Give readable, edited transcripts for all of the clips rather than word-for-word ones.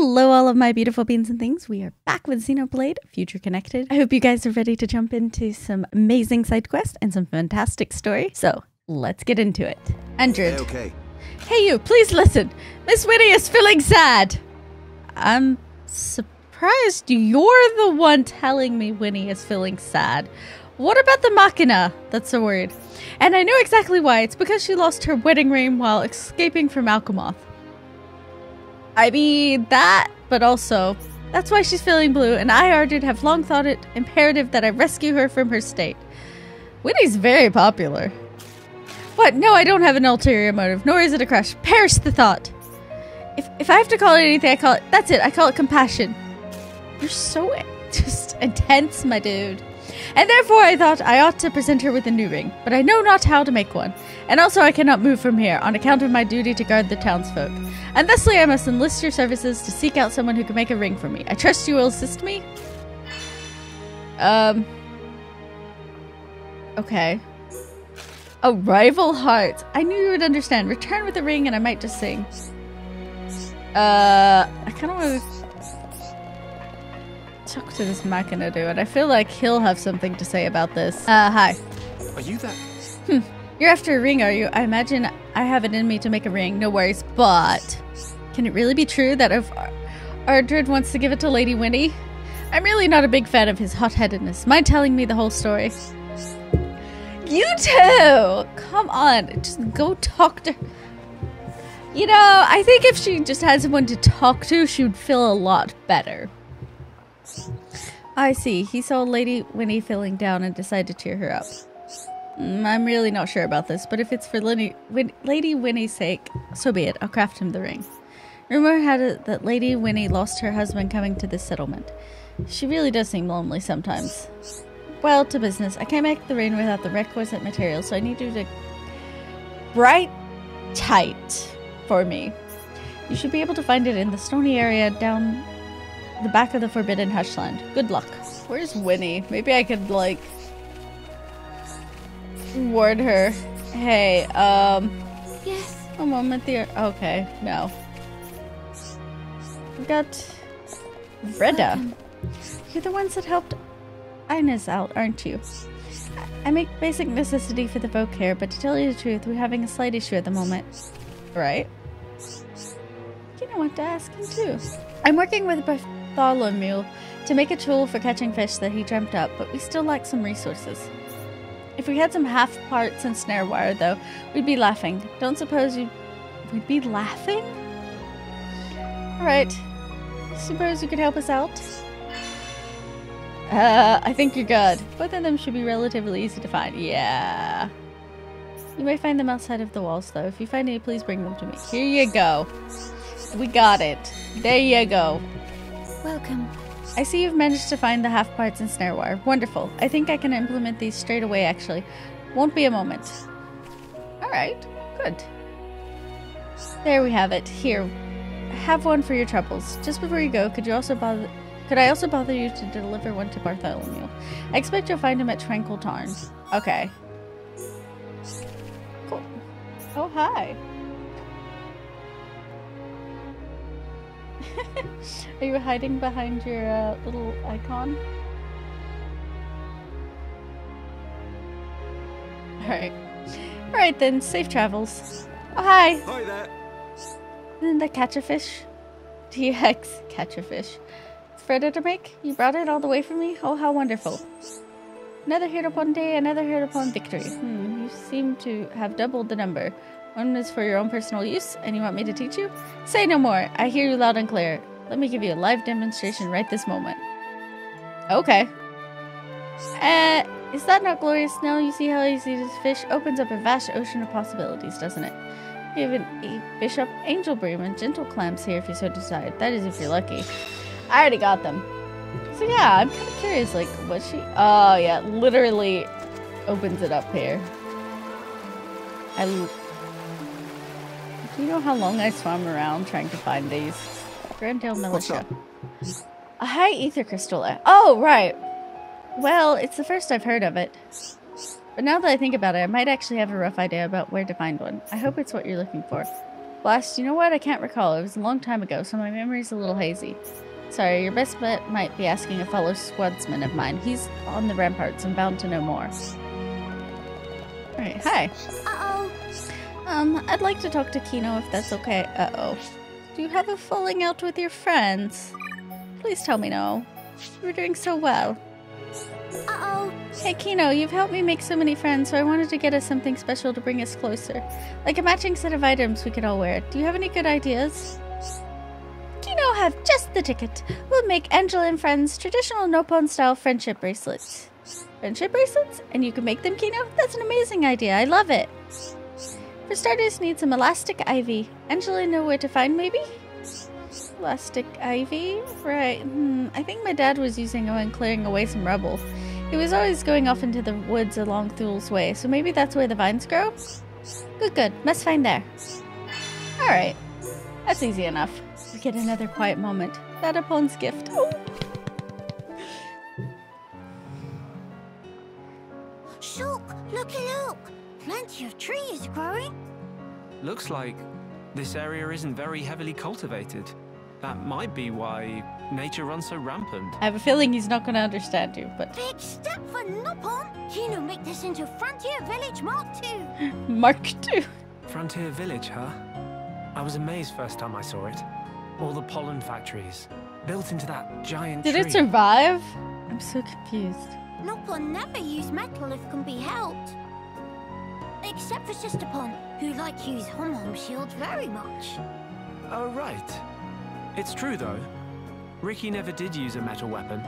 Hello, all of my beautiful beans and things. We are back with Xenoblade Future Connected. I hope you guys are ready to jump into some amazing side quests and some fantastic story. So let's get into it. Ardred. Okay. Hey, you, please listen. Miss Winnie is feeling sad. I'm surprised you're the one telling me Winnie is feeling sad. What about the Machina? That's a word. And I know exactly why. It's because she lost her wedding ring while escaping from Alcamoth. I mean that, but also, that's why she's feeling blue, and I, Ardred, have long thought it imperative that I rescue her from her state. Winnie's very popular. What? No, I don't have an ulterior motive, nor is it a crush. Perish the thought! If I have to call it anything, I call it- that's it, I call it compassion. You're so just intense, my dude. And therefore I thought I ought to present her with a new ring, but I know not how to make one. And also I cannot move from here, on account of my duty to guard the townsfolk. And thusly I must enlist your services to seek out someone who can make a ring for me. I trust you will assist me? Okay. A rival heart. I knew you would understand. Return with a ring and I might just sing. I kind of want to talk to this Machina dude, and I feel like he'll have something to say about this. Hi. Are you that? You're after a ring, are you? I imagine I have it in me to make a ring, no worries, but... Can it really be true that if Ardred wants to give it to Lady Winnie? I'm really not a big fan of his hot-headedness. Mind telling me the whole story? You too! Come on, just go talk to... You know, I think if she just had someone to talk to, she would feel a lot better. I see. He saw Lady Winnie feeling down and decided to cheer her up. I'm really not sure about this, but if it's for Lady Winnie's sake, so be it. I'll craft him the ring. Rumor had it that Lady Winnie lost her husband coming to this settlement. She really does seem lonely sometimes. Well, to business. I can't make the ring without the requisite material, so I need you to bright tight for me. You should be able to find it in the stony area down... the back of the Forbidden Hushland. Good luck. Where's Winnie? Maybe I could, like, ward her. Hey, Yes. A moment there. Okay, no. We got Reda. You're the ones that helped Inez out, aren't you? I make basic necessity for the folk here, but to tell you the truth, we're having a slight issue at the moment. Right? You know what to ask him, too. I'm working with Bartholomew to make a tool for catching fish that he dreamt up, but we still lack some resources. If we had some half parts and snare wire, though, we'd be laughing. Don't suppose you... we'd be laughing? Alright. Suppose you could help us out? I think you're good. Both of them should be relatively easy to find. Yeah. You may find them outside of the walls, though. If you find any, please bring them to me. Here you go. We got it. There you go. Welcome. I see you've managed to find the half parts and snare wire. Wonderful. I think I can implement these straight away, actually. Won't be a moment. Alright. Good. There we have it. Here. Have one for your troubles. Just before you go, could I also bother you to deliver one to Bartholomew? I expect you'll find him at Tranquil Tarn. Okay. Cool. Oh, hi. Are you hiding behind your little icon? Alright. Alright then, safe travels. Oh, hi! Hi there! Isn't that catch a fish? DX catch a fish. It's Freda to make? You brought it all the way for me? Oh, how wonderful. Another hit upon day, another hit upon victory. You seem to have doubled the number. One is for your own personal use, and you want me to teach you? Say no more. I hear you loud and clear. Let me give you a live demonstration right this moment. Okay. Is that not glorious? Now you see how easy this fish opens up a vast ocean of possibilities, doesn't it? You have a bishop, angel bream, and gentle clams here if you so desire. That is if you're lucky. I already got them. So yeah, I'm kind of curious, like, what she... Oh yeah, literally opens it up here. You know how long I swam around trying to find these? Grandel militia. A high ether crystal. Oh, right. Well, it's the first I've heard of it. But now that I think about it, I might actually have a rough idea about where to find one. I hope it's what you're looking for. Blast, you know what? I can't recall. It was a long time ago, so my memory's a little hazy. Sorry, your best bet might be asking a fellow swordsman of mine. He's on the ramparts and bound to know more. Alright, hi. Uh-oh. I'd like to talk to Kino if that's okay. Uh-oh. Do you have a falling out with your friends? Please tell me no. You're doing so well. Uh-oh. Hey Kino, you've helped me make so many friends, so I wanted to get us something special to bring us closer. Like a matching set of items we could all wear. Do you have any good ideas? Kino have just the ticket. We'll make Angela and friends traditional Nopon-style friendship bracelets. Friendship bracelets? And you can make them, Kino? That's an amazing idea. I love it. For starters, need some elastic ivy. Angela know where to find, maybe? Elastic ivy? Right. I think my dad was using it when clearing away some rubble. He was always going off into the woods along Thule's Way, so maybe that's where the vines grow? Good, good. Must find there. Alright. That's easy enough. We get another quiet moment. That Upon's gift. Oh. Shulk, looky look! Plenty of trees growing. Looks like this area isn't very heavily cultivated. That might be why nature runs so rampant. I have a feeling he's not going to understand you, but... Big step for Nopon! Kino make this into Frontier Village Mark 2! Mark 2? Frontier Village, huh? I was amazed first time I saw it. All the pollen factories, built into that giant tree. Did it survive? I'm so confused. Nopon never use metal if can be helped. Except for Sister Pon, who like use Hom-Hom shield very much. Oh, right. It's true, though. Ricky never did use a metal weapon.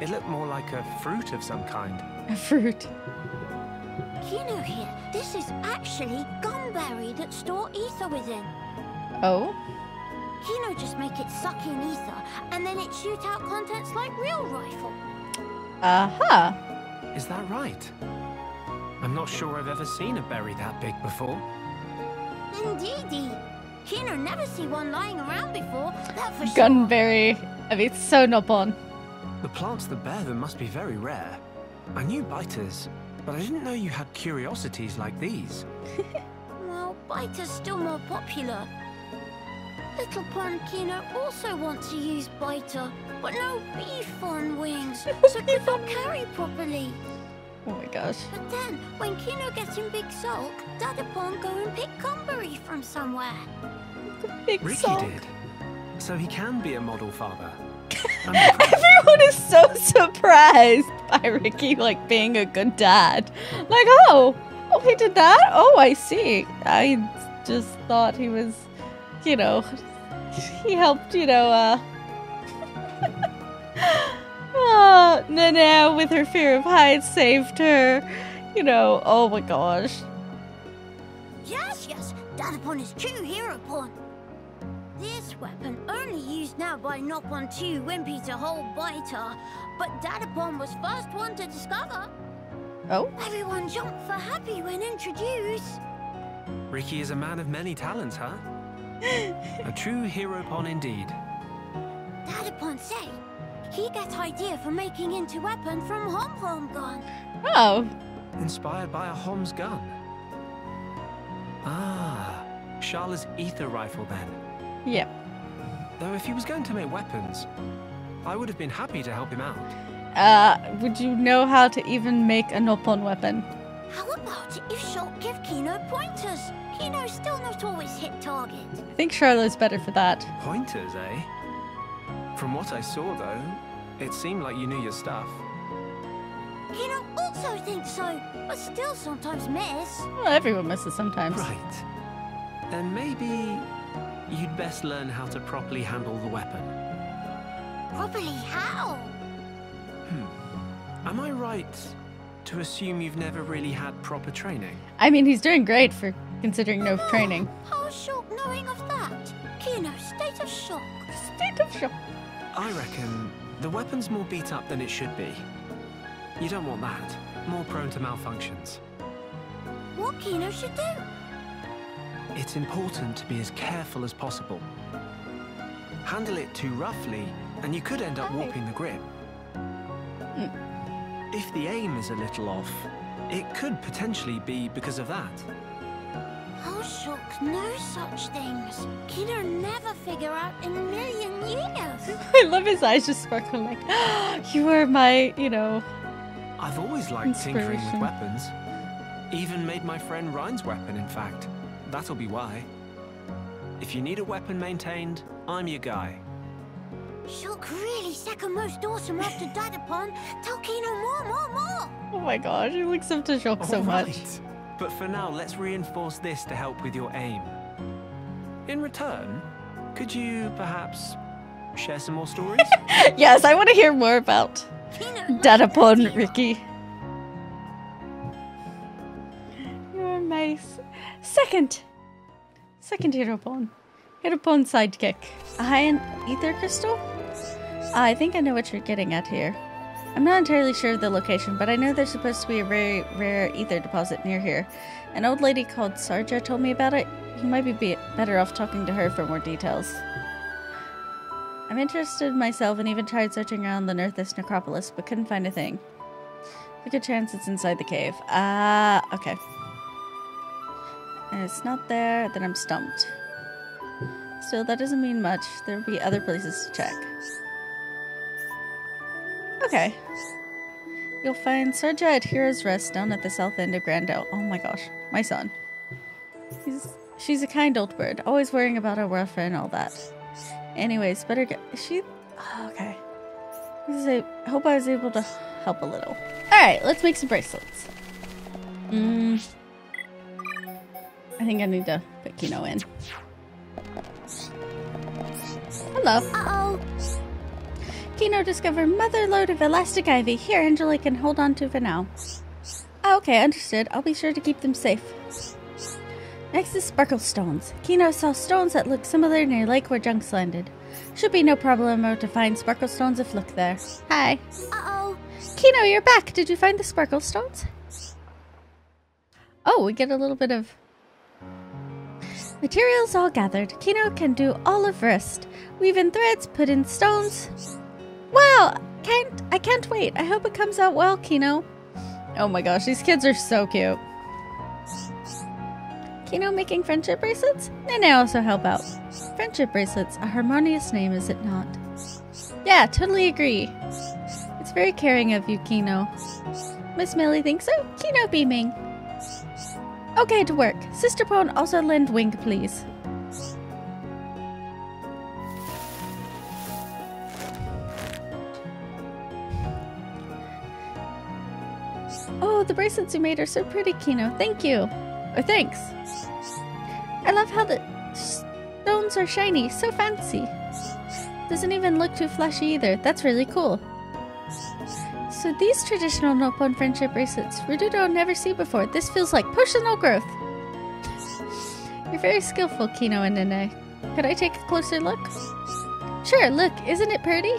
It looked more like a fruit of some kind. A fruit? Kino here, this is actually Gumberry that store ether within. Oh? Kino just make it suck in ether, and then it shoot out contents like real rifle. Uh-huh. Is that right? I'm not sure I've ever seen a berry that big before. Indeedy. Kino never see one lying around before, that for sure. Gunberry. I mean, it's so Nopon. The plants that bear them must be very rare. I knew biters, but I didn't know you had curiosities like these. Well, biters still more popular. Little Pon Kino also wants to use biter, but no beef on wings, so could not carry properly. Oh my gosh. But then, when Kino gets in Big Sulk, Dadapon go and pick Gumberry from somewhere. Big Ricky Sulk. Did. So he can be a model father. Everyone is so surprised by Ricky, like, being a good dad. Like, oh, he did that? Oh, I see. I just thought he was, you know, he helped, you know, Nene, with her fear of heights, saved her. You know, oh my gosh. Yes, yes, Dadapon is true hereupon. This weapon only used now by Nopon 2 Wimpy to hold biter, but Dadapon was first one to discover. Oh? Everyone jumped for happy when introduced. Ricky is a man of many talents, huh? A true hereupon indeed. Dadapon say he got idea for making into weapon from Hom-Hom gun. Oh. Inspired by a Homs gun. Ah, Sharla's ether rifle then. Yep. Though if he was going to make weapons, I would have been happy to help him out. Would you know how to even make a Nopon weapon? How about if Shulk give Kino pointers? Kino's still not always hit target. I think Sharla's better for that. Pointers, eh? From what I saw, though, it seemed like you knew your stuff. Kino also thinks so, but still sometimes miss. Well, everyone misses sometimes. Right. Then maybe you'd best learn how to properly handle the weapon. Properly how? Am I right to assume you've never really had proper training? I mean, he's doing great for considering no training. How short knowing of that? Kino, state of shock. State of shock. I reckon the weapon's more beat up than it should be. You don't want that. More prone to malfunctions. What Kino should do? It's important to be as careful as possible. Handle it too roughly, and you could end up warping the grip. If the aim is a little off, it could potentially be because of that. How Shulk knows such things? Kino never figure out in a million years. I love his eyes just sparkling like, oh, you are my, you know, I've always liked tinkering with weapons. Even made my friend Ryan's weapon, in fact. That'll be why. If you need a weapon maintained, I'm your guy. Shulk really second most awesome after Dadapon. Tell Kino more! Oh my gosh, he looks up to Shulk so much. But for now, let's reinforce this to help with your aim. In return, could you perhaps share some more stories? Yes, I want to hear more about Dadapon, Ricky. You're my second Hiropon. Hiropon sidekick. A high ether crystal? I think I know what you're getting at here. I'm not entirely sure of the location, but I know there's supposed to be a very rare ether deposit near here. An old lady called Sarjah told me about it. You might be better off talking to her for more details. I'm interested myself and even tried searching around the Nerthus Necropolis, but couldn't find a thing. There's a good chance it's inside the cave. Ah, okay. And it's not there, then I'm stumped. Still, that doesn't mean much. There will be other places to check. Okay. You'll find Sarjah at Hero's Rest down at the south end of Grandel. Oh my gosh, my son. She's a kind old bird, always worrying about her welfare and all that. Anyways, better get... Oh, okay. I hope I was able to help a little. Alright, let's make some bracelets. I think I need to put Kino in. Hello. Uh-oh. Kino discovered mother load of elastic ivy. Here, Angela can hold on to for now. Oh, okay, understood. I'll be sure to keep them safe. Next is sparkle stones. Kino saw stones that look similar near lake where junks landed. Should be no problem to find sparkle stones if look there. Hi. Uh-oh. Kino, you're back. Did you find the sparkle stones? Oh, we get a little bit of... Materials all gathered. Kino can do all of wrist. Weave in threads, put in stones. Wow! I can't wait. I hope it comes out well, Kino. Oh my gosh, these kids are so cute. Kino making friendship bracelets? Nene also help out. Friendship bracelets, a harmonious name, is it not? Yeah, totally agree. It's very caring of you, Kino. Miss Millie thinks so? Kino beaming. Okay, to work. Sister Pone, also lend wing, please. Oh, the bracelets you made are so pretty, Kino. Thank you. Or thanks. I love how the stones are shiny. So fancy. Doesn't even look too flashy either. That's really cool. So these traditional Nopon friendship bracelets, Rududo never see before. This feels like personal growth. You're very skillful, Kino and Nene. Could I take a closer look? Sure, look, isn't it pretty?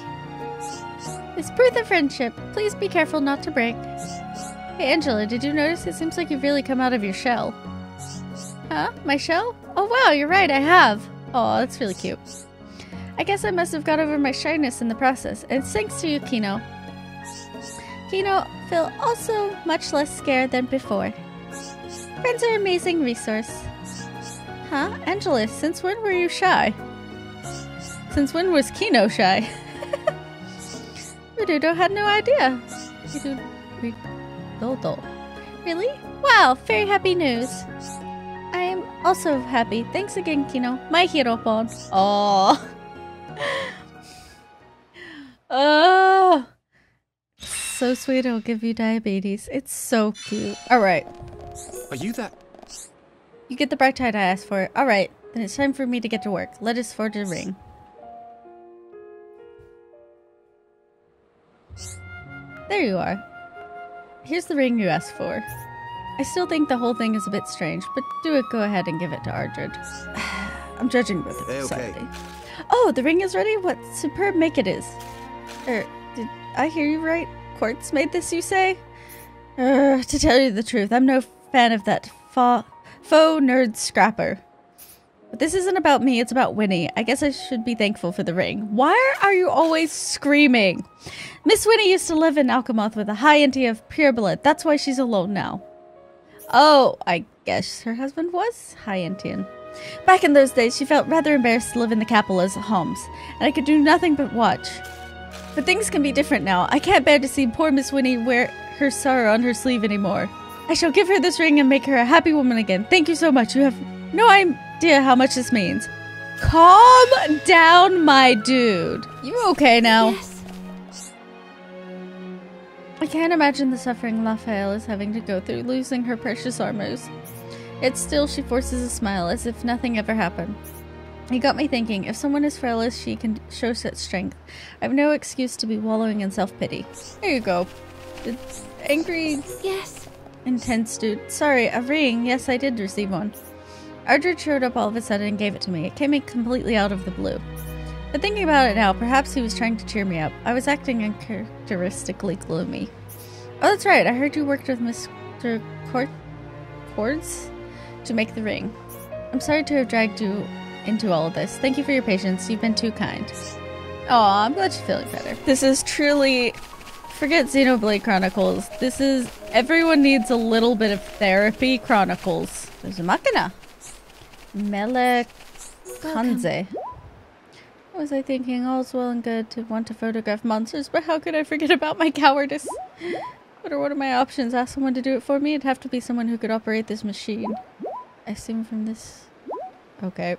It's proof of friendship. Please be careful not to break. Hey Angela, did you notice? It seems like you've really come out of your shell. Huh? My shell? Oh wow, you're right, I have. Aw, that's really cute. I guess I must have got over my shyness in the process. And thanks to you, Kino. Kino feel also much less scared than before. Friends are an amazing resource. Huh? Angela, since when were you shy? Since when was Kino shy? Rududo had no idea. Really? Wow, very happy news. I am also happy. Thanks again, Kino. My hero bond. Aww. Oh. So sweet, it'll give you diabetes. It's so cute. Alright. Are you that? You get the bright tide I asked for. Alright, then it's time for me to get to work. Let us forge a ring. There you are. Here's the ring you asked for. I still think the whole thing is a bit strange, but go ahead and give it to Ardred. I'm judging both of you slightly. Oh, the ring is ready? What superb make it is. Did I hear you right? Quartz made this, you say? To tell you the truth, I'm no fan of that faux nerd scrapper. But this isn't about me, it's about Winnie. I guess I should be thankful for the ring. Why are you always screaming? Miss Winnie used to live in Alcamoth with a high Entia of pure blood. That's why she's alone now. Oh, I guess her husband was High Entian. Back in those days, she felt rather embarrassed to live in the capital as Homs, and I could do nothing but watch. But things can be different now. I can't bear to see poor Miss Winnie wear her sorrow on her sleeve anymore. I shall give her this ring and make her a happy woman again. Thank you so much. You have no idea how much this means. Calm down, my dude. You okay now? Yes. I can't imagine the suffering Lafael is having to go through losing her precious armors. Yet still she forces a smile as if nothing ever happened. It got me thinking, if someone as frail as she can show such strength, I have no excuse to be wallowing in self-pity. There you go. It's angry. Yes. Intense dude. Sorry, a ring. Yes, I did receive one. Ardred showed up all of a sudden and gave it to me. It came in completely out of the blue. But thinking about it now, perhaps he was trying to cheer me up. I was acting uncharacteristically gloomy. Oh, that's right. I heard you worked with Mr. Cords to make the ring. I'm sorry to have dragged you into all of this. Thank you for your patience. You've been too kind. Aw, I'm glad you're feeling better. This is truly... Forget Xenoblade Chronicles. This is everyone needs a little bit of therapy Chronicles. There's a Machina. Melia Antiqua. What was I thinking? All's well and good to want to photograph monsters, but how could I forget about my cowardice? What are my options? Ask someone to do it for me? It'd have to be someone who could operate this machine. I assume from this... Okay.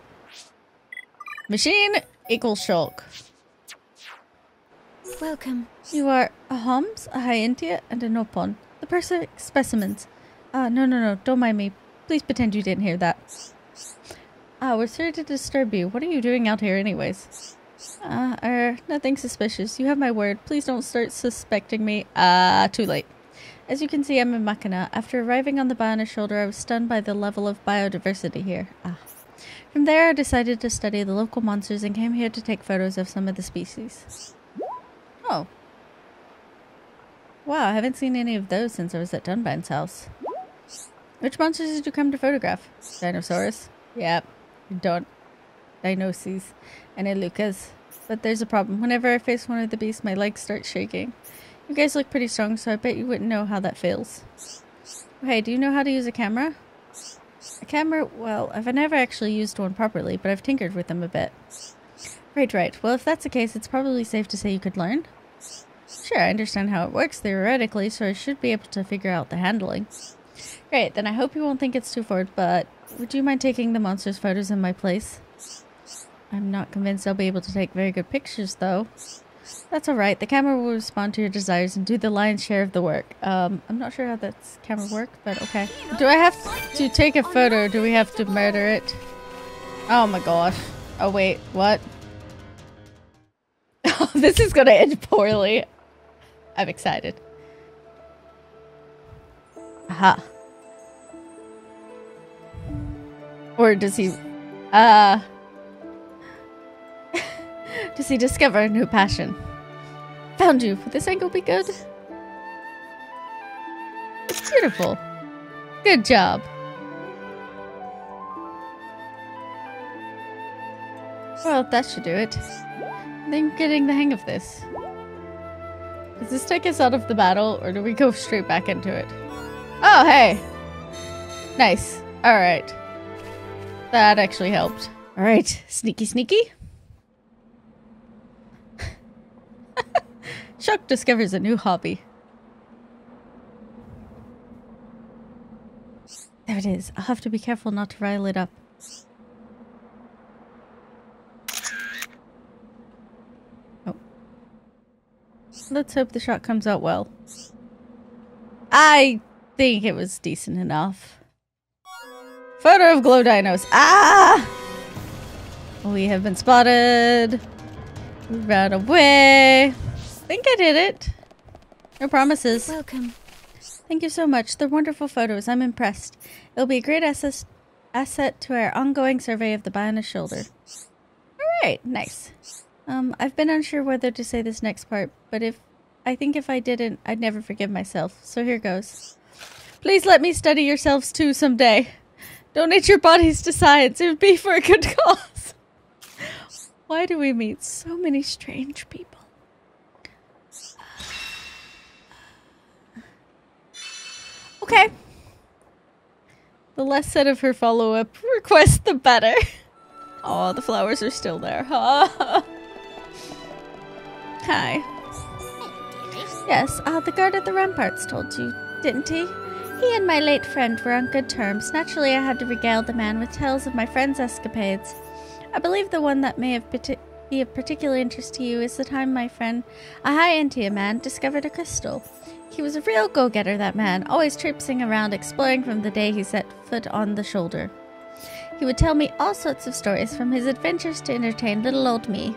Machine equals Shulk. Welcome. You are a Homs, a High Entia, and a Nopon. The perfect specimens. No, don't mind me. Please pretend you didn't hear that. We're sorry to disturb you. What are you doing out here anyways? Nothing suspicious. You have my word. Please don't start suspecting me. Too late. As you can see, I'm in Machina. After arriving on the Bionis shoulder, I was stunned by the level of biodiversity here. From there, I decided to study the local monsters and came here to take photos of some of the species. Oh. Wow, I haven't seen any of those since I was at Dunbine's house. Which monsters did you come to photograph? Dinosaurs? Yep. Don't. Dinoses. And Ilukas. But there's a problem. Whenever I face one of the beasts, my legs start shaking. You guys look pretty strong, so I bet you wouldn't know how that feels. Hey, do you know how to use a camera? A camera? Well, I've never actually used one properly, but I've tinkered with them a bit. Right. Well, if that's the case, it's probably safe to say you could learn. Sure, I understand how it works theoretically, so I should be able to figure out the handling. Great, then I hope you won't think it's too forward, but would you mind taking the monster's photos in my place? I'm not convinced I'll be able to take very good pictures, though. That's alright, the camera will respond to your desires and do the lion's share of the work. I'm not sure how that's camera work, but okay. Do I have to take a photo or do we have to murder it? Oh my gosh. Oh wait, what? Oh, this is gonna end poorly. I'm excited. Aha. Or does he... Does he discover a new passion? Found you. Would this angle be good? It's beautiful. Good job. Well, that should do it. I think I'm getting the hang of this. Does this take us out of the battle, or do we go straight back into it? Oh, hey! Nice. Alright. That actually helped. Alright. Sneaky, sneaky. Shulk discovers a new hobby. There it is. I'll have to be careful not to rile it up. Oh. Let's hope the shot comes out well. I think it was decent enough. Photo of glow dinos. Ah! We have been spotted. We ran away. I think I did it. No promises. Welcome. Thank you so much. They're wonderful photos. I'm impressed. It'll be a great asset to our ongoing survey of the Bionis shoulder. Alright, nice. I've been unsure whether to say this next part, but I think if I didn't, I'd never forgive myself. So here goes. Please let me study yourselves too someday. Donate your bodies to science. It would be for a good cause. Why do we meet so many strange people? Okay. The less said of her follow-up request, the better. Oh, the flowers are still there. Hi. Yes, the guard at the ramparts told you, didn't he? He and my late friend were on good terms. Naturally, I had to regale the man with tales of my friend's escapades. I believe the one that may have be of particular interest to you is the time my friend, a High Entia man, discovered a crystal. He was a real go-getter, that man, always traipsing around exploring from the day he set foot on the shoulder. He would tell me all sorts of stories from his adventures to entertain little old me.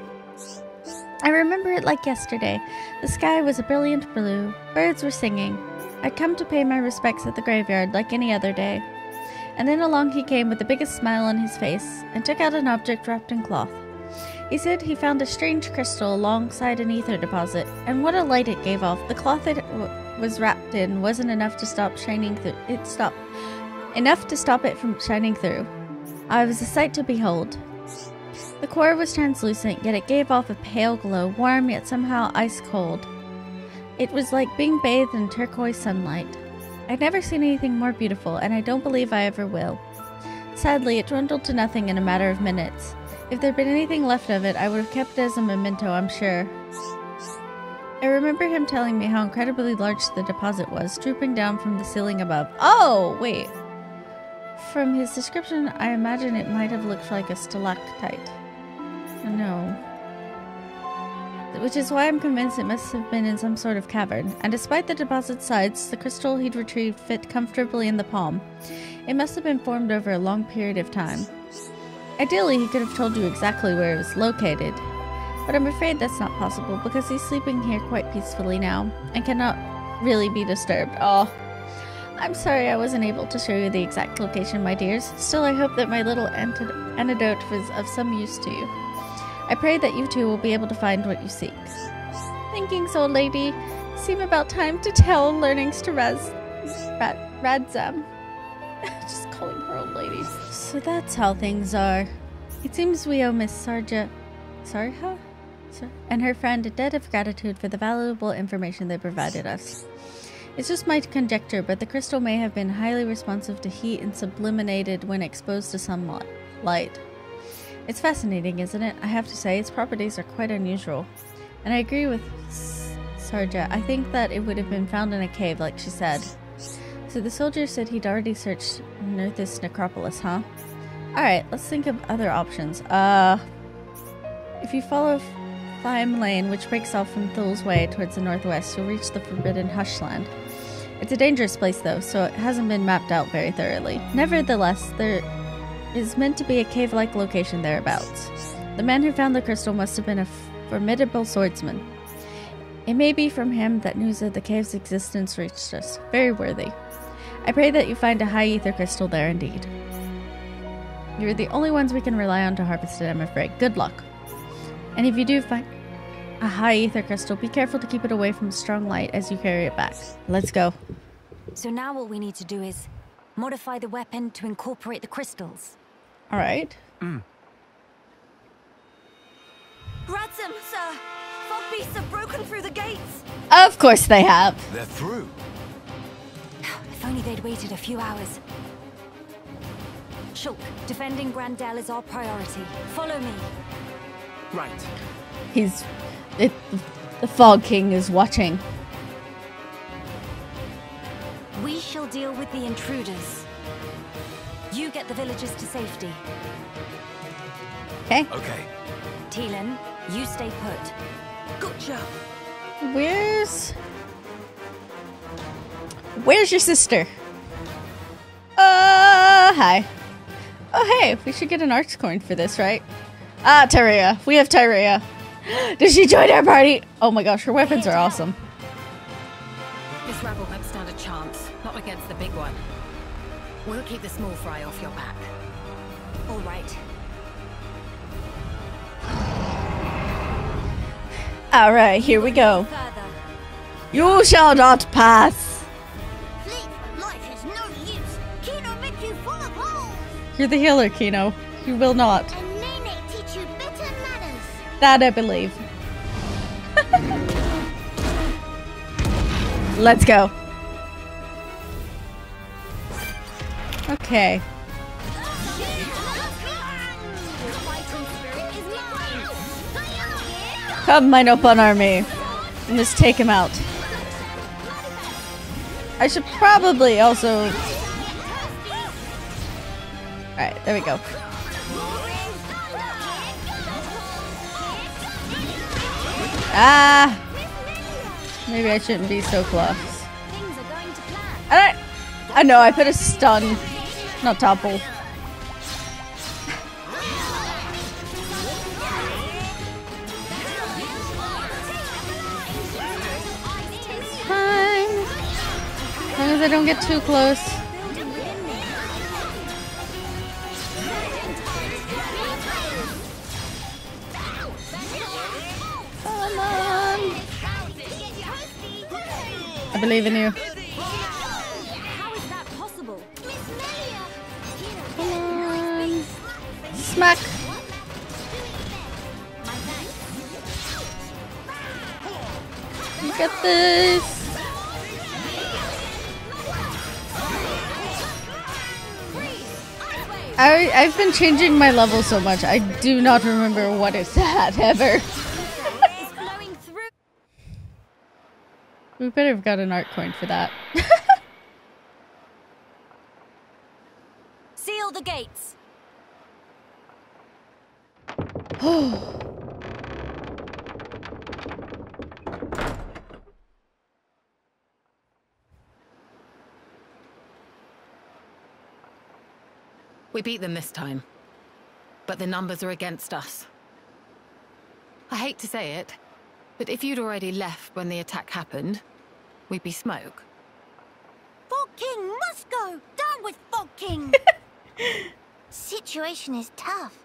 I remember it like yesterday. The sky was a brilliant blue. Birds were singing. I'd come to pay my respects at the graveyard like any other day. And then along he came with the biggest smile on his face and took out an object wrapped in cloth. He said he found a strange crystal alongside an ether deposit, and what a light it gave off. The cloth it was wrapped in wasn't enough to stop shining through. Enough to stop it from shining through. I was a sight to behold. The core was translucent, yet it gave off a pale glow, warm yet somehow ice cold. It was like being bathed in turquoise sunlight. I'd never seen anything more beautiful, and I don't believe I ever will. Sadly, it dwindled to nothing in a matter of minutes. If there'd been anything left of it, I would have kept it as a memento, I'm sure. I remember him telling me how incredibly large the deposit was, drooping down from the ceiling above. Oh, wait. From his description, I imagine it might have looked like a stalactite. No. Which is why I'm convinced it must have been in some sort of cavern. And despite the deposit size, the crystal he'd retrieved fit comfortably in the palm. It must have been formed over a long period of time. Ideally, he could have told you exactly where it was located. But I'm afraid that's not possible because he's sleeping here quite peacefully now and cannot really be disturbed. Oh. I'm sorry I wasn't able to show you the exact location, my dears. Still, I hope that my little antidote was of some use to you. I pray that you two will be able to find what you seek. Thinkings, old lady, seem about time to tell learnings to Radzam. Just calling her old lady. So that's how things are. It seems we owe Miss Sarjah... Sarjah? And her friend a debt of gratitude for the valuable information they provided us. It's just my conjecture, but the crystal may have been highly responsive to heat and subliminated when exposed to some light. It's fascinating, isn't it? I have to say, its properties are quite unusual. And I agree with Sarjah. I think that it would have been found in a cave, like she said. So the soldier said he'd already searched Nerthus Necropolis, huh? Alright, let's think of other options. If you follow Thyme Lane, which breaks off from Thule's Way towards the northwest, you'll reach the Forbidden Hushland. It's a dangerous place, though, so it hasn't been mapped out very thoroughly. Nevertheless, there is meant to be a cave-like location thereabouts. The man who found the crystal must have been a formidable swordsman. It may be from him that news of the cave's existence reached us. Very worthy. I pray that you find a high ether crystal there indeed. You're the only ones we can rely on to harvest it, I'm afraid. Good luck. And if you do find a high ether crystal, be careful to keep it away from strong light as you carry it back. Let's go. So now all we need to do is modify the weapon to incorporate the crystals. All right. Radzim, sir! Fog beasts have broken through the gates! Of course they have. They're through. If only they'd waited a few hours. Shulk, defending Grandel is our priority. Follow me. Right. The Fog King is watching. We shall deal with the intruders. You get the villagers to safety. Okay. Okay. Teelan, you stay put. Gotcha. Where's your sister? Hi. Oh, hey, we should get an arts coin for this, right? Tyrea. We have Tyrea. Did she join our party? Oh my gosh, her weapons are awesome. This rebel won't stand a chance, not against the big one. We'll keep the small fry off your back. All right. All right, here we go. You shall not pass. You're the healer, Kino. You will not. That I believe. Let's go. Okay. Come, my Nopon army. And just take him out. I should probably also... Alright, there we go. Ah! Maybe I shouldn't be so close. Alright! I know, I put a stun. Not topple. As long as I don't get too close. Come on. I believe in you. How is that possible? Come on. Smack. You got this. I've been changing my level so much, I do not remember what is that ever. We better have got an art coin for that. Seal the gates. Oh. We beat them this time, but the numbers are against us. I hate to say it, but if you'd already left when the attack happened, we'd be smoke. Fog King must go! Down with Fog King! Situation is tough.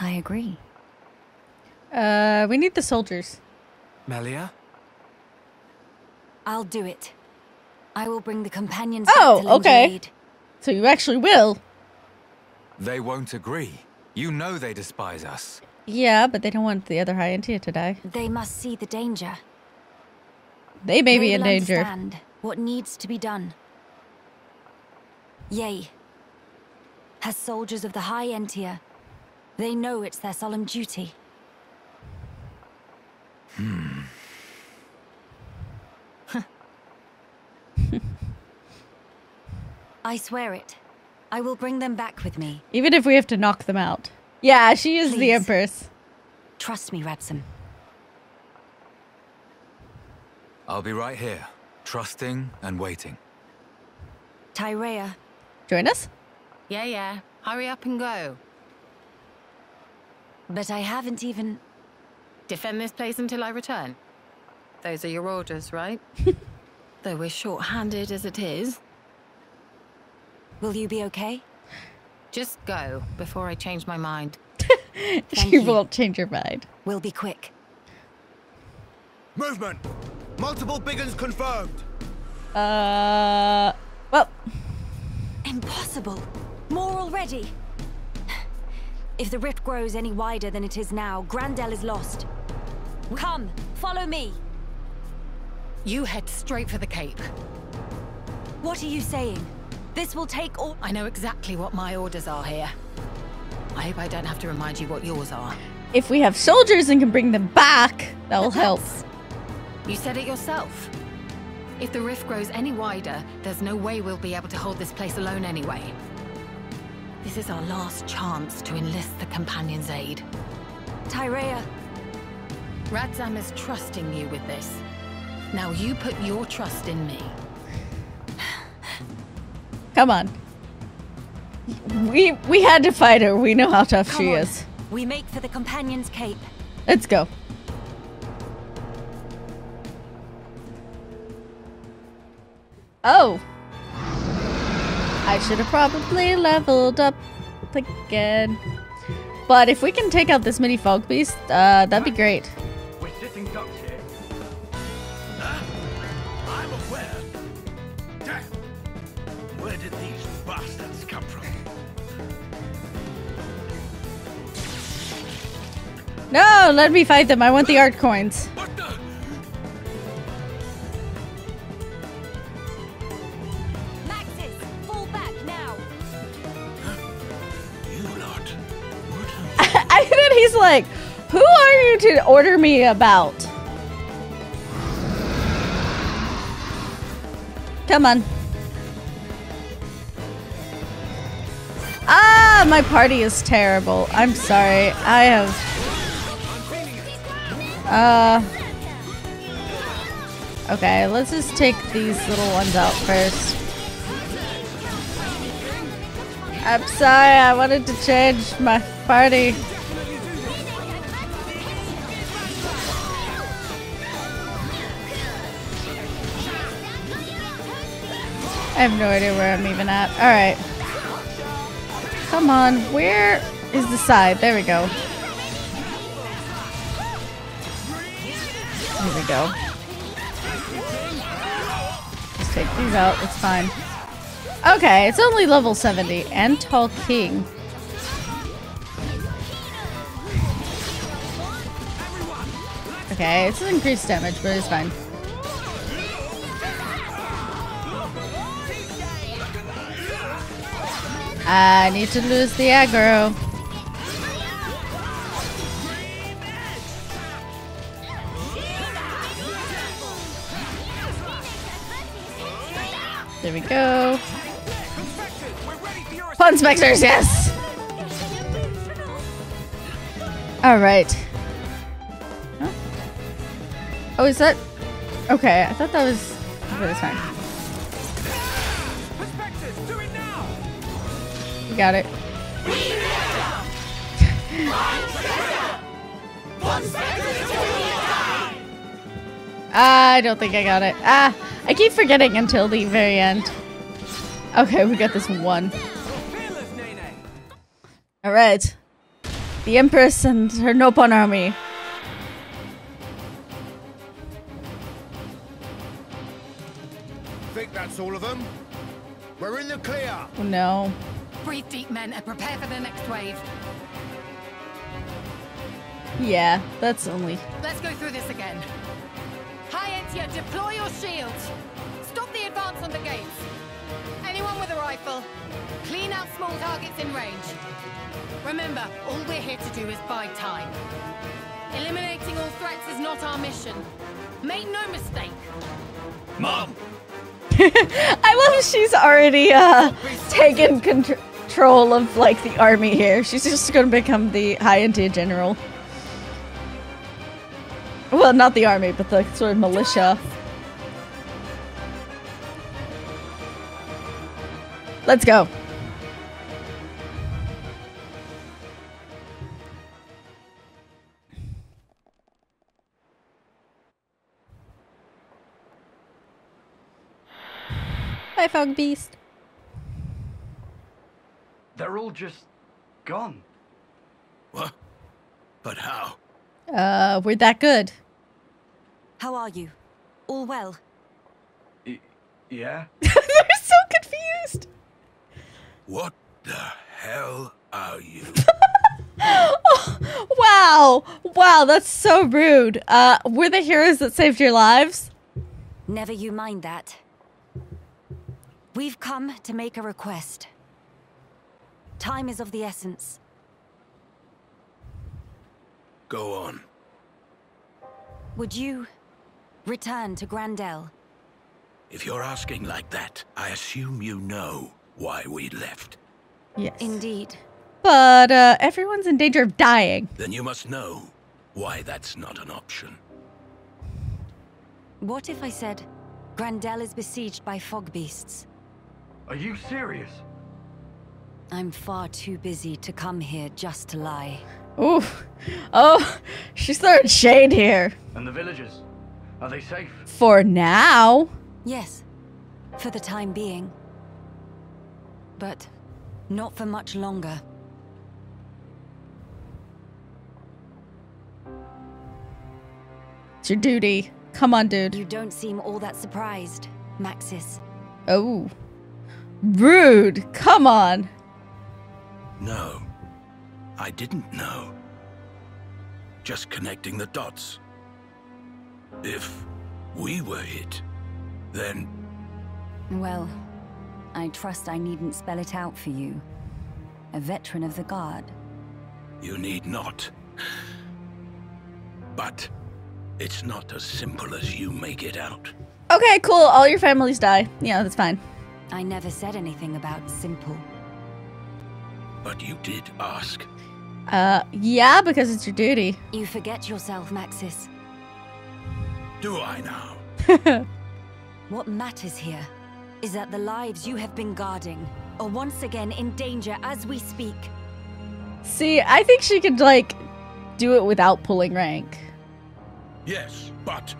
I agree. We need the soldiers. Melia? I'll do it. I will bring the companions back to lead. So you actually will? They won't agree. You know they despise us. Yeah, but they don't want the other High Entia to die. They must see the danger. They may be in danger. Understand what needs to be done. Yea. As soldiers of the High Entia, they know it's their solemn duty. I swear it. I will bring them back with me. Even if we have to knock them out. Yeah, she is the Empress. Trust me, Rabsom. I'll be right here, trusting and waiting. Tyrea. Join us? Yeah, yeah. Hurry up and go. But I haven't even... Defend this place until I return. Those are your orders, right? Though we're short-handed as it is. Will you be okay? Just go before I change my mind. She won't change her mind. We'll be quick. Movement! Multiple biggins confirmed! Well... Impossible! More already! If the rift grows any wider than it is now, Grandel is lost. Come, follow me! You head straight for the Cape. What are you saying? This will take all- I know exactly what my orders are here. I hope I don't have to remind you what yours are. If we have soldiers and can bring them back, that will help. You said it yourself. If the rift grows any wider, there's no way we'll be able to hold this place alone anyway. This is our last chance to enlist the Companions' aid. Tyrea. Radzam is trusting you with this. Now you put your trust in me. Come on. We had to fight her. We know how tough she is. We make for the Companions' Cape. Let's go. Oh. I should have probably leveled up again. But if we can take out this many fog beasts, that'd be great. We're sitting ducks here. I'm aware. Where did these bastards come from? No, let me fight them. I want the art coins. What the? Maxis, fall back now. Who are you to order me about? Come on. Ah, my party is terrible. I'm sorry. I have... Okay, let's just take these little ones out first. I'm sorry, I wanted to change my party. I have no idea where I'm even at. Alright. Come on, where is the side? There we go. There we go. Just take these out, it's fine. Okay, it's only level 70 and Tall King. Okay, it's an increased damage, but it's fine. I need to lose the aggro. There we go. Pun Spectres, yes! Alright. Huh? Oh, is that... Okay, I thought that was... That was fine. Got it. I don't think I got it. Ah, I keep forgetting until the very end. Okay, we got this one. Alright. The Empress and her Nopon army. Think that's all of them? We're in the clear. No. Breathe deep, men, and prepare for the next wave. Yeah, that's only... Let's go through this again. High Entia, deploy your shields. Stop the advance on the gates. Anyone with a rifle, clean out small targets in range. Remember, all we're here to do is buy time. Eliminating all threats is not our mission. Make no mistake. Mom! I love she's already taken control of like the army here. She's just gonna become the High Entia general. Well, not the army, but the sort of militia. Let's go. Hi, Fog Beast. They're all just gone. What? But how? We're that good. How are you? All well? Yeah. They're so confused. What the hell are you? Oh, wow. Wow, that's so rude. We're the heroes that saved your lives? Never you mind that. We've come to make a request. Time is of the essence. Go on. Would you return to Grandel? If you're asking like that, I assume you know why we left. Yes. Indeed. But everyone's in danger of dying. Then you must know why that's not an option. What if I said Grandel is besieged by fog beasts? Are you serious? I'm far too busy to come here just to lie. Ooh. Oh, she's throwing shade here. And the villagers, are they safe? For now? Yes, for the time being. But not for much longer. It's your duty. Come on, dude. You don't seem all that surprised, Maxis. Oh. Rude! Come on! No. I didn't know. Just connecting the dots. If we were hit, then... Well, I trust I needn't spell it out for you. A veteran of the guard. You need not. But it's not as simple as you make it out. Okay, cool. All your families die. Yeah, that's fine. I never said anything about simple. But you did ask. Yeah, because it's your duty. You forget yourself, Maxis. Do I now? What matters here is that the lives you have been guarding are once again in danger as we speak. See, I think she could, like, do it without pulling rank. Yes, but...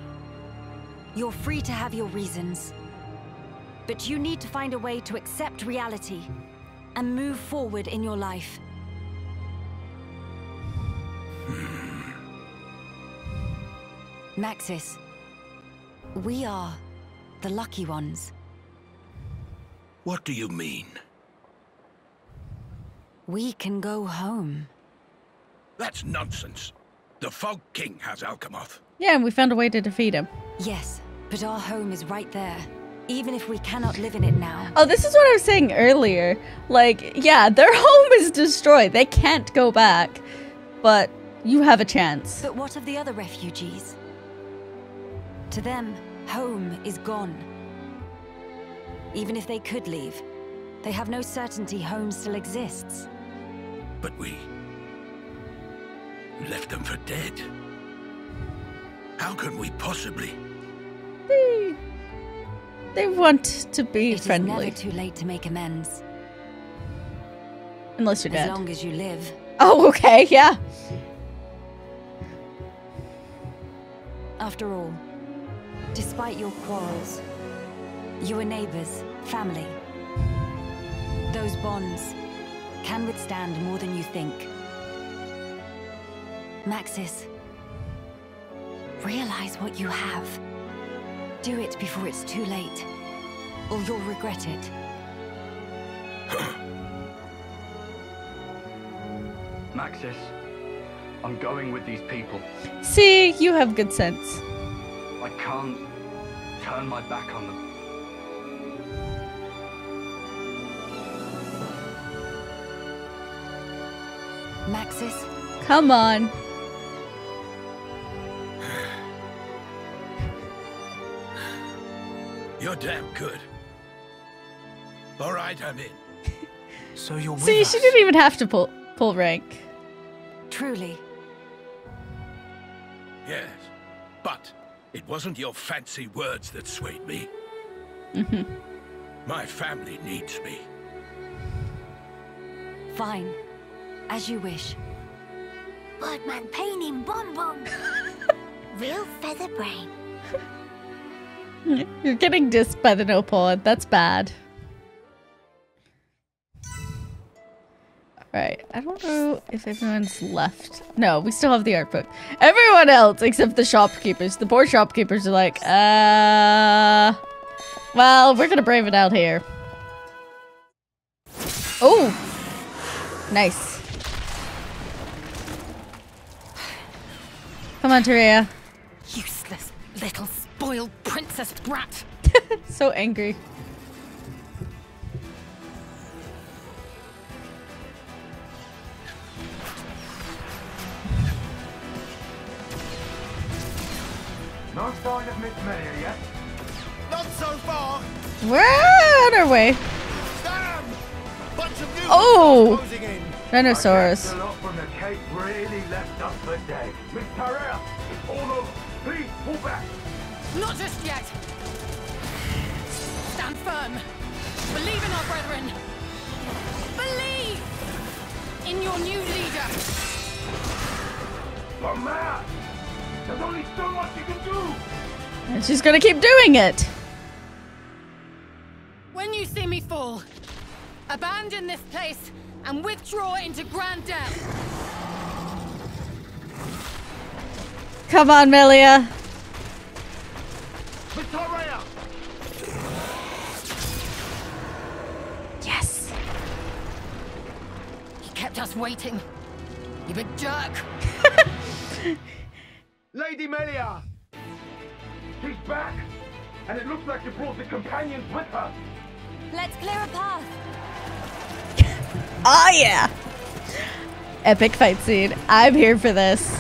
You're free to have your reasons. But you need to find a way to accept reality and move forward in your life. Maxis, we are the lucky ones. What do you mean? We can go home. That's nonsense. The Fog King has Alcamoth. Yeah, and we found a way to defeat him. Yes, but our home is right there, even if we cannot live in it now. Oh, this is what I was saying earlier. Like, yeah, their home is destroyed. They can't go back, but you have a chance. But what of the other refugees? To them, home is gone. Even if they could leave, they have no certainty home still exists. But we left them for dead. How can we possibly? They want to be friendly. It is never too late to make amends. Unless you're dead. As long as you live. Oh, okay, yeah. After all, despite your quarrels, you were neighbors, family. Those bonds can withstand more than you think. Maxis, realize what you have. Do it before it's too late, or you'll regret it. Maxis, I'm going with these people. See, you have good sense. I can't turn my back on them. Maxis, come on. You're damn good. All right, I'm in. So you're with us. She didn't even have to pull rank. Truly. Yes, but it wasn't your fancy words that swayed me. Mm-hmm. My family needs me. Fine, as you wish. Birdman painting bonbon. Real feather brain. You're getting dissed by the Nopon. That's bad. Alright, I don't know if everyone's left. No, we still have the art book. Everyone else except the shopkeepers. The poor shopkeepers are like, well, we're gonna brave it out here. Oh! Nice. Come on, Tyrea. Useless little spoiled princess brat. So angry. No sign of Miss Melia yet. Not so far. We're on our way. Damn! Bunch of oh! Rhinoceros. The lot from the Cape really left us for dead. Miss Tyrea, it's all over. Please pull back. Not just yet. Stand firm. Believe in our brethren. Believe in your new leader. But man, there's only so much you can do. And she's gonna keep doing it. When you see me fall, abandon this place and withdraw into Grandel. Come on, Melia. Victoria. Yes. He kept us waiting. You big jerk. Lady Melia. She's back. And it looks like you brought the companions with her. Let's clear a path. Oh, yeah. Epic fight scene. I'm here for this.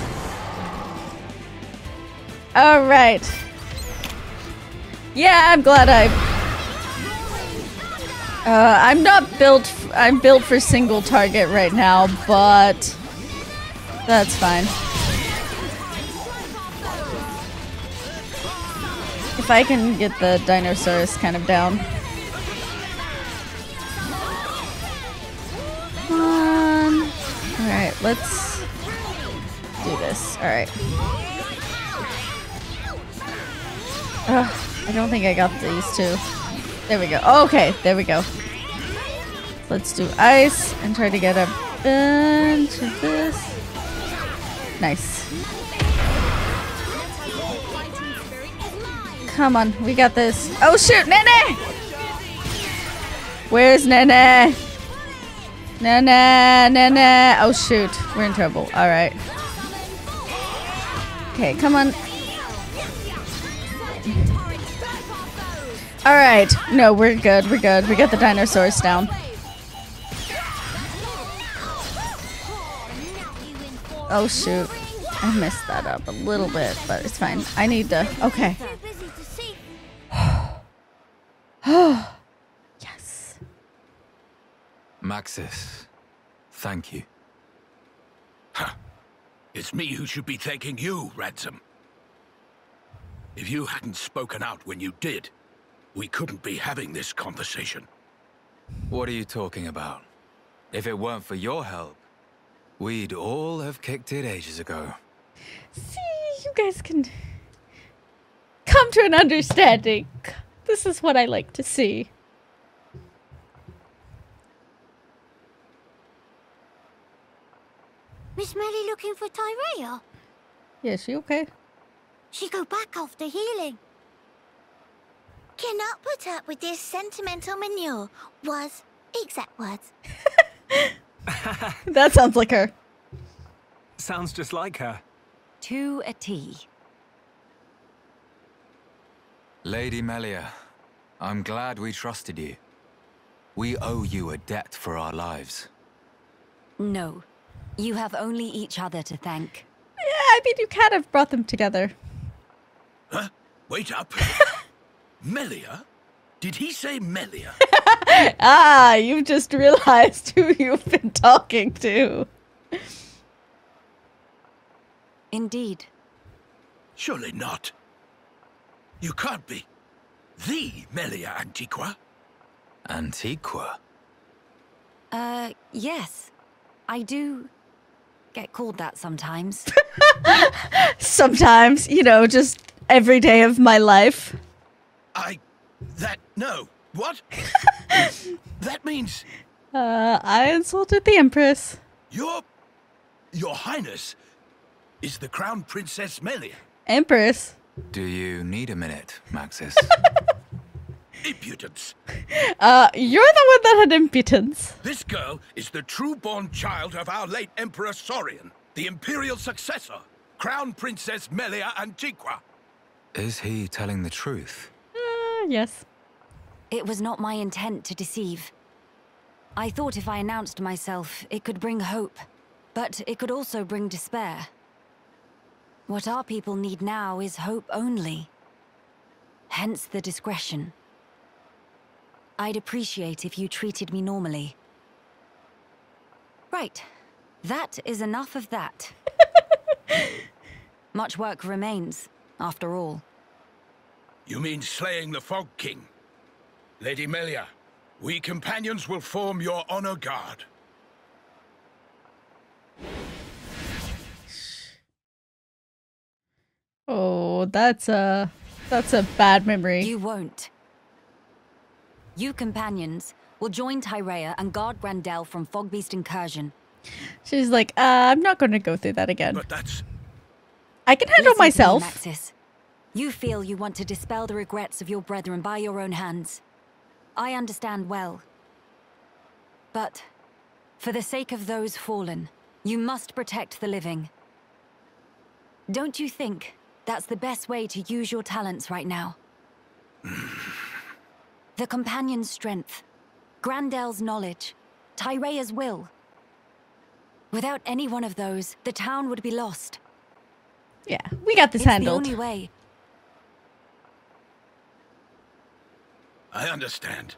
Alright. Yeah, I'm glad I... I'm not built... I'm built for single target right now, but... That's fine. If I can get the Dinosaurus kind of down. Alright, let's do this. Alright. I don't think I got these two. There we go. Okay, there we go. Let's do ice and try to get a bunch of this. Nice. Come on, we got this. Oh shoot, Nene! Where's Nene? Nene, Nene. Oh shoot, we're in trouble. Alright. Okay, come on. Alright, no, we're good, we're good. We got the dinosaurs down. Oh shoot, I messed that up a little bit, but it's fine. I need to, okay. Yes. Maxis, thank you. Huh. It's me who should be thanking you, Ransom. If you hadn't spoken out when you did, we couldn't be having this conversation. What are you talking about? If it weren't for your help, we'd all have kicked it ages ago. See, you guys can come to an understanding. This is what I like to see. Miss Melly looking for Tyrea? Yeah, she okay? She go back after healing. Cannot put up with this sentimental manure. Was exact words. That sounds like her. Sounds just like her. To a T. Lady Melia, I'm glad we trusted you. We owe you a debt for our lives. No. You have only each other to thank. Yeah, I mean, you kind of brought them together. Huh? Wait up. Melia? Did he say Melia? Ah, you've just realized who you've been talking to. Indeed. Surely not. You can't be the Melia Antiqua. Antiqua? Yes. I do get called that sometimes. Sometimes, you know, just every day of my life. No. What? That means... I insulted the Empress. Your Highness is the Crown Princess Melia. Empress? Do you need a minute, Maxis? Impudence. You're the one that had impudence. This girl is the true-born child of our late Emperor Saurian, the Imperial successor, Crown Princess Melia Antiqua. Is he telling the truth? Yes. It was not my intent to deceive. I thought if I announced myself, it could bring hope, but it could also bring despair. What our people need now is hope only. Hence the discretion. I'd appreciate if you treated me normally. Right. That is enough of that. Much work remains, after all. You mean slaying the Fog King? Lady Melia, we companions will form your honor guard. Oh, that's a bad memory. You won't. You companions will join Tyrea and guard Grandel from Fogbeast incursion. She's like, I'm not going to go through that again. But that's... I can handle myself. Maxis. You feel you want to dispel the regrets of your brethren by your own hands. I understand well. But, for the sake of those fallen, you must protect the living. Don't you think that's the best way to use your talents right now? The Companion's strength, Grandel's knowledge, Tyrea's will. Without any one of those, the town would be lost. Yeah, we got this handled. It's the only way. I understand.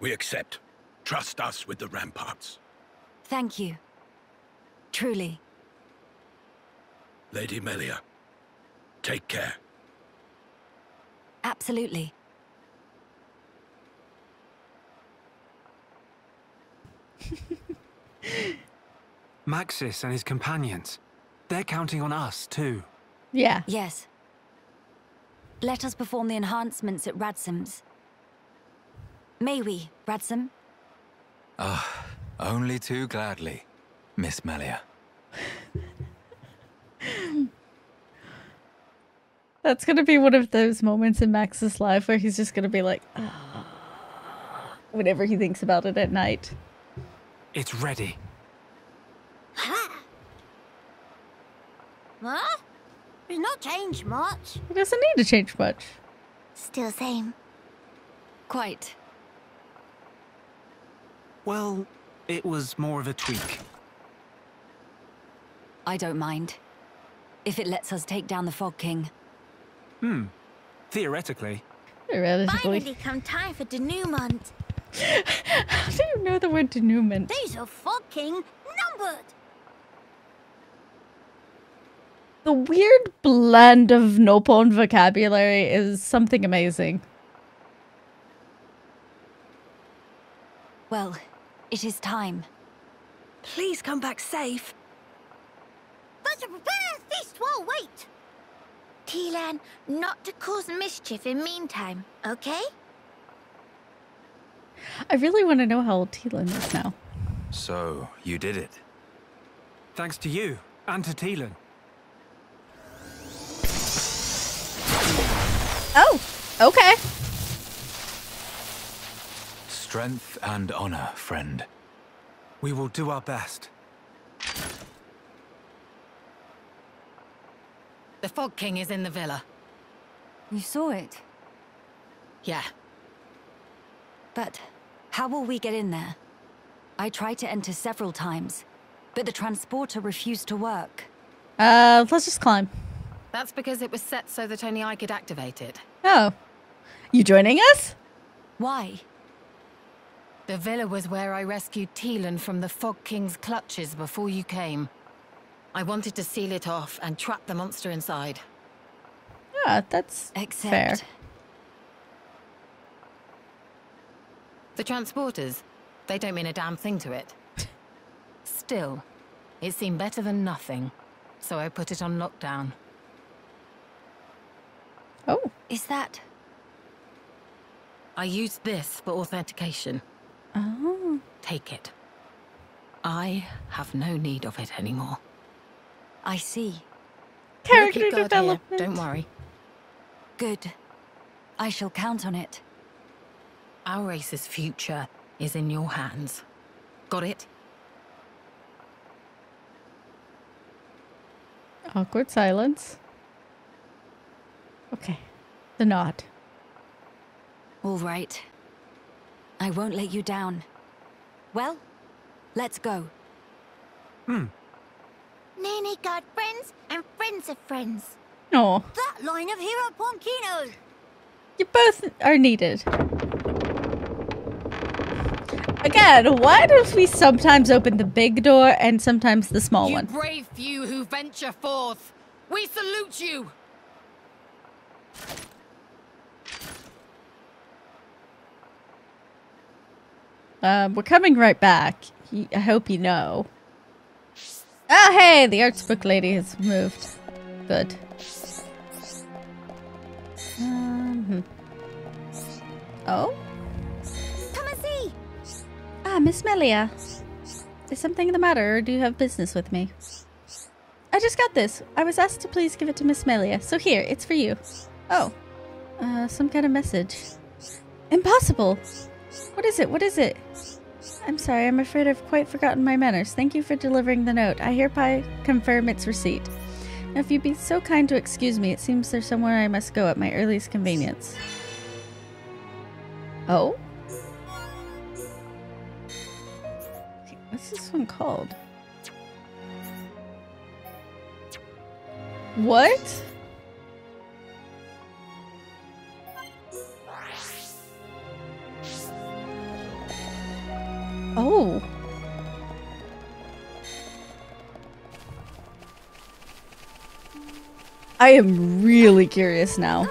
We accept. Trust us with the ramparts. Thank you. Truly. Lady Melia, take care. Absolutely. Maxis and his companions. They're counting on us, too. Yeah. Yes. Let us perform the enhancements at Radsom's. May we, Radsom? Ah, only too gladly, Miss Melia. That's going to be one of those moments in Max's life where he's just going to be like, oh, whenever he thinks about it at night. It's ready. What? It's not changed much. It doesn't need to change much. Still same. Quite. Well, it was more of a tweak. I don't mind. If it lets us take down the Fog King. Hmm. Theoretically. Theoretically. Finally come time for denouement. I don't know the word denouement. These are Fog King numbered. The weird blend of Nopon vocabulary is something amazing. Well, it is time. Please come back safe. But to prepare a feast while wait. Teelan, not to cause mischief in meantime, okay? I really want to know how old Teelan is now. So, you did it. Thanks to you, and to Teelan. Oh, okay. Strength and honor, friend. We will do our best. The Fog King is in the villa. You saw it? Yeah. But how will we get in there? I tried to enter several times, but the transporter refused to work. Let's just climb. That's because it was set so that only I could activate it. Oh. You joining us? Why? The villa was where I rescued Teelan from the Fog King's clutches before you came. I wanted to seal it off and trap the monster inside. Yeah, that's fair. The transporters, they don't mean a damn thing to it. Still, it seemed better than nothing, so I put it on lockdown. Oh. Is that... I used this for authentication. Oh. Take it. I have no need of it anymore. I see. Character development. Here, don't worry. Good. I shall count on it. Our race's future is in your hands. Got it? Awkward silence. Okay. The nod. All right. I won't let you down. Well, let's go. Hmm. Nene got friends and friends of friends. Oh. That line of hero upon Kino. You both are needed. Again, why don't we sometimes open the big door and sometimes the small one? You brave few who venture forth, we salute you. We're coming right back. I hope you know. Ah, oh, hey! The arts book lady has moved. Good. Oh? Come and see! Ah, Miss Melia. Is something the matter, or do you have business with me? I just got this. I was asked to please give it to Miss Melia. So here, it's for you. Oh. Some kind of message. Impossible! What is it? What is it? I'm sorry, I'm afraid I've quite forgotten my manners. Thank you for delivering the note. I hereby confirm its receipt. Now, if you'd be so kind to excuse me, it seems there's somewhere I must go at my earliest convenience. Oh? What's this one called? What? Oh. I am really curious now.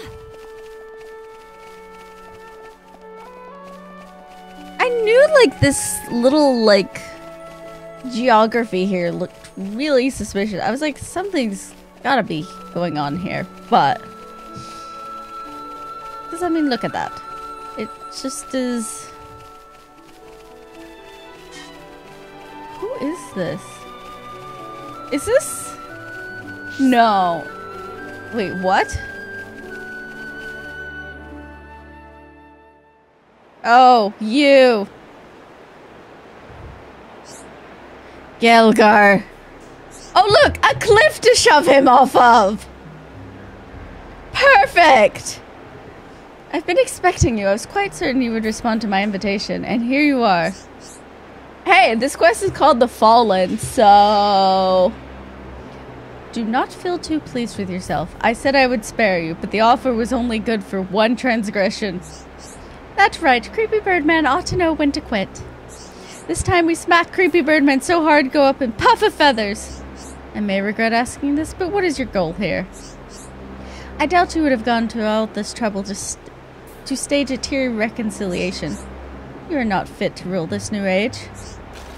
I knew like this little like geography here looked really suspicious. I was like, something's gotta be going on here, but because I mean, look at that. It just is. Who is this? Is this? No. Wait, what? Oh, you! Gael'gar! Oh look! A cliff to shove him off of! Perfect! I've been expecting you. I was quite certain you would respond to my invitation, and here you are. Hey, this quest is called The Fallen, so... Do not feel too pleased with yourself. I said I would spare you, but the offer was only good for one transgression. That's right, Creepy Birdman ought to know when to quit. This time we smack Creepy Birdman so hard, go up and puff of feathers. I may regret asking this, but what is your goal here? I doubt you would have gone to all this trouble just to stage a teary reconciliation. You are not fit to rule this new age.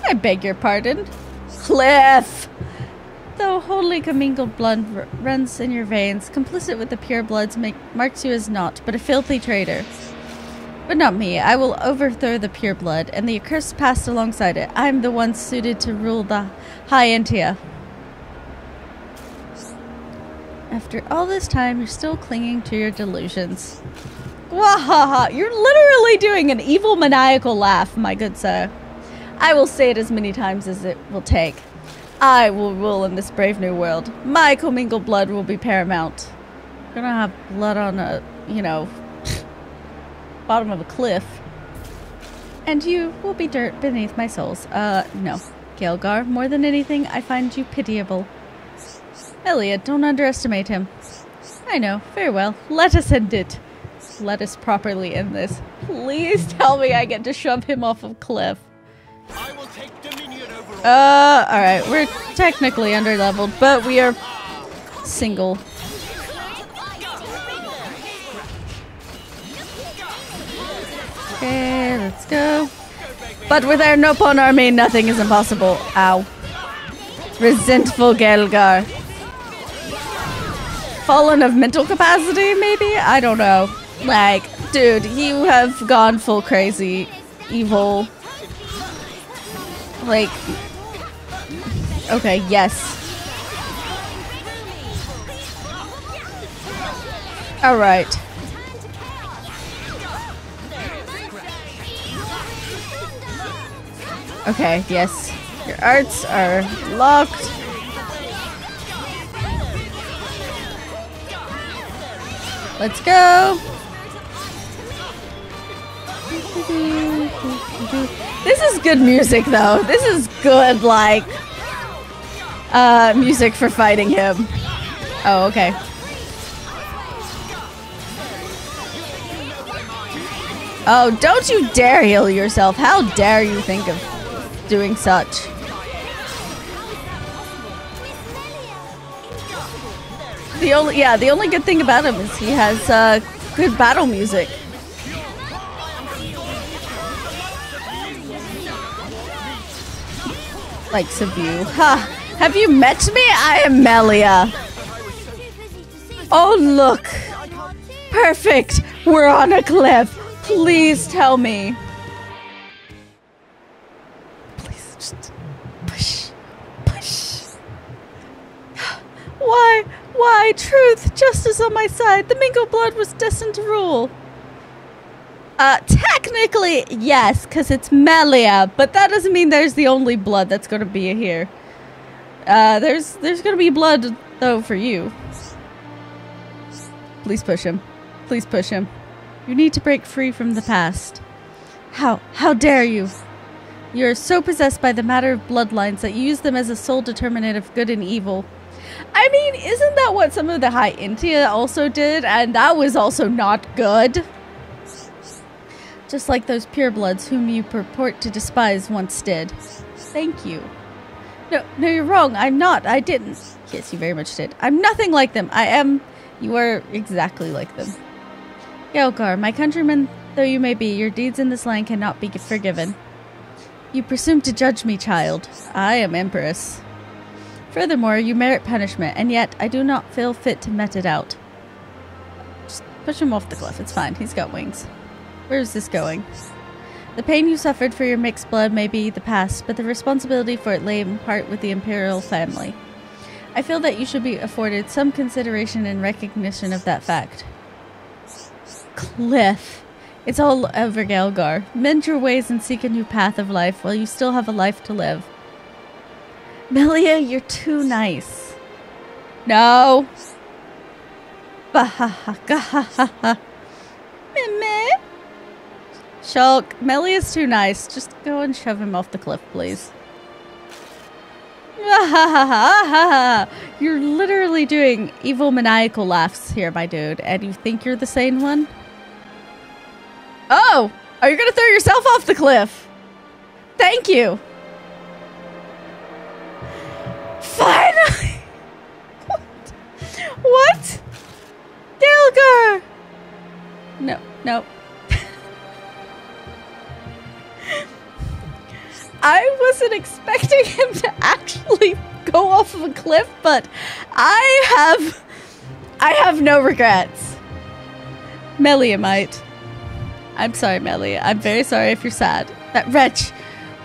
I beg your pardon. Cliff! Though wholly commingled blood runs in your veins, complicit with the purebloods marks you as naught, but a filthy traitor. But not me. I will overthrow the pureblood, and the accursed past alongside it. I am the one suited to rule the High Entia. After all this time, you're still clinging to your delusions. Wahaha! You're literally doing an evil maniacal laugh, my good sir. I will say it as many times as it will take. I will rule in this brave new world. My commingled blood will be paramount. I'm gonna have blood on a, you know, bottom of a cliff. And you will be dirt beneath my soles. No. Gael'gar, more than anything, I find you pitiable. Elliot, don't underestimate him. I know. Very well. Let us end it. Let us properly end this. Please tell me I get to shove him off of cliff. I will take dominion over all. Alright, we're technically underleveled, but we are single. Okay, let's go. But with our Nopon army, nothing is impossible. Ow. Resentful Gael'gar. Fallen of mental capacity, maybe? I don't know. Like, dude, you have gone full crazy. Evil. Like, okay, yes. All right. Okay, yes. Your arts are locked. Let's go. This is good music, though. This is good, like, music for fighting him. Oh, okay. Oh, don't you dare heal yourself. How dare you think of doing such? The only good thing about him is he has, good battle music. Likes of you. Huh. Have you met me? I am Melia. Oh, look. Perfect. We're on a cliff. Please tell me. Please just push. Push. Why? Why? Truth, justice on my side. The mingled blood was destined to rule. Technically, yes, because it's Melia, but that doesn't mean there's the only blood that's going to be here. There's going to be blood, though, for you. Please push him. Please push him. You need to break free from the past. How dare you? You're so possessed by the matter of bloodlines that you use them as a sole determinant of good and evil. I mean, isn't that what some of the High Entia also did? And that was also not good. Just like those purebloods whom you purport to despise once did. Thank you. No, you're wrong. I'm not. I didn't. Yes, you very much did. I'm nothing like them. I am... You are exactly like them. Gael'gar, my countryman though you may be, your deeds in this land cannot be forgiven. You presume to judge me, child. I am Empress. Furthermore, you merit punishment, and yet I do not feel fit to mete it out. Just push him off the cliff. It's fine. He's got wings. Where is this going? The pain you suffered for your mixed blood may be the past, but the responsibility for it lay in part with the Imperial family. I feel that you should be afforded some consideration and recognition of that fact. Cliff. It's all over, Gael'gar. Mend your ways and seek a new path of life while you still have a life to live. Melia, you're too nice. No. Bahaha, gahaha. Meh. Shulk, Melia's too nice. Just go and shove him off the cliff, please. You're literally doing evil maniacal laughs here, my dude, and you think you're the sane one? Oh! Are you gonna throw yourself off the cliff? Thank you! Finally! What? Gael'gar! No. I wasn't expecting him to actually go off of a cliff, but I have no regrets. Melia might. I'm sorry, Melia. I'm very sorry if you're sad. That wretch,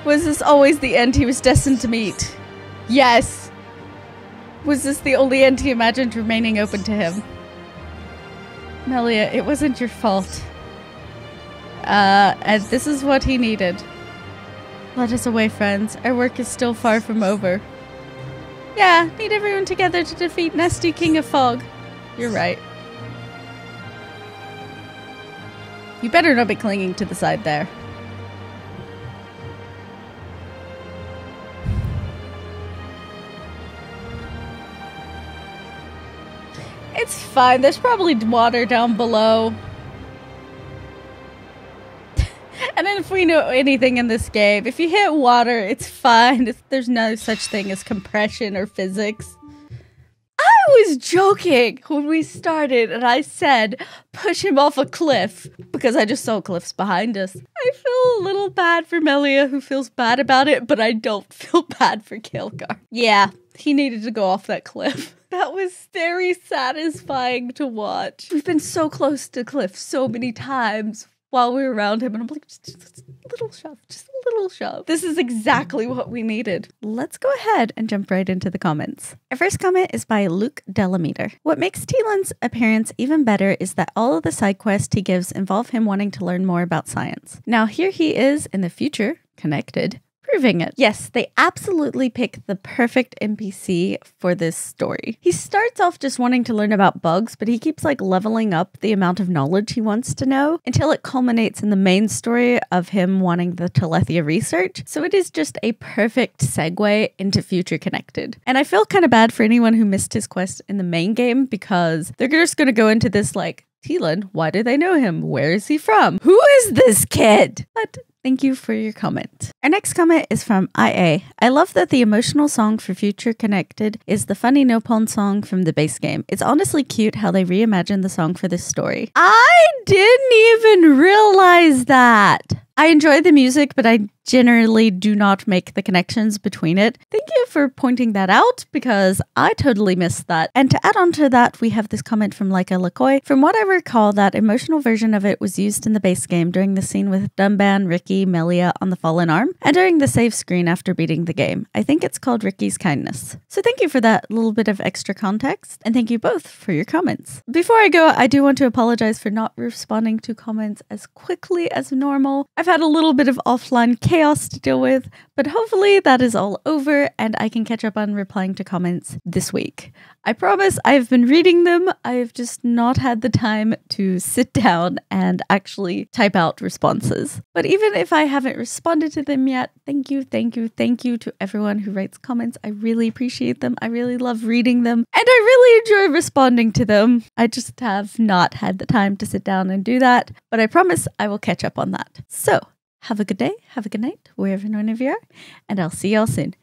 was this always the end he was destined to meet? Yes. Was this the only end he imagined remaining open to him? Melia, it wasn't your fault. And this is what he needed. Let us away, friends. Our work is still far from over. Yeah, need everyone together to defeat Nasty King of Fog. You're right. You better not be clinging to the side there. It's fine. There's probably water down below. And then if we know anything in this game, if you hit water, it's fine. There's no such thing as compression or physics. I was joking when we started and I said, push him off a cliff, because I just saw cliffs behind us. I feel a little bad for Melia, who feels bad about it, but I don't feel bad for Gael'gar. Yeah, he needed to go off that cliff. That was very satisfying to watch. We've been so close to cliff so many times while we were around him, and I'm like, just a little shove, just a little shove. This is exactly what we needed. Let's go ahead and jump right into the comments. Our first comment is by Luke Delameter. What makes Teelan's appearance even better is that all of the side quests he gives involve him wanting to learn more about science. Now here he is in the future, connected, proving it. Yes, they absolutely pick the perfect NPC for this story. He starts off just wanting to learn about bugs, but he keeps like leveling up the amount of knowledge he wants to know until it culminates in the main story of him wanting the Telethia research. So it is just a perfect segue into Future Connected. And I feel kind of bad for anyone who missed his quest in the main game, because they're just going to go into this like, Teelan, why do they know him? Where is he from? Who is this kid? But thank you for your comment. Our next comment is from IA. I love that the emotional song for Future Connected is the funny Nopon song from the base game. It's honestly cute how they reimagined the song for this story. I didn't even realize that. I enjoy the music, but I generally do not make the connections between it. Thank you for pointing that out, because I totally missed that. And to add on to that, we have this comment from Laika Lakoy. From what I recall, that emotional version of it was used in the base game during the scene with Dumban, Ricky, Melia on the fallen arm, and during the save screen after beating the game. I think it's called Ricky's Kindness. So thank you for that little bit of extra context, and thank you both for your comments. Before I go, I do want to apologize for not responding to comments as quickly as normal. I've had a little bit of offline chaos to deal with, But hopefully that is all over and I can catch up on replying to comments this week. I promise I've been reading them, I've just not had the time to sit down and actually type out responses. But even if I haven't responded to them yet, thank you to everyone who writes comments. I really appreciate them, I really love reading them, and I really enjoy responding to them. I just have not had the time to sit down and do that, but I promise I will catch up on that. So, have a good day, have a good night, wherever and whenever you are, and I'll see y'all soon.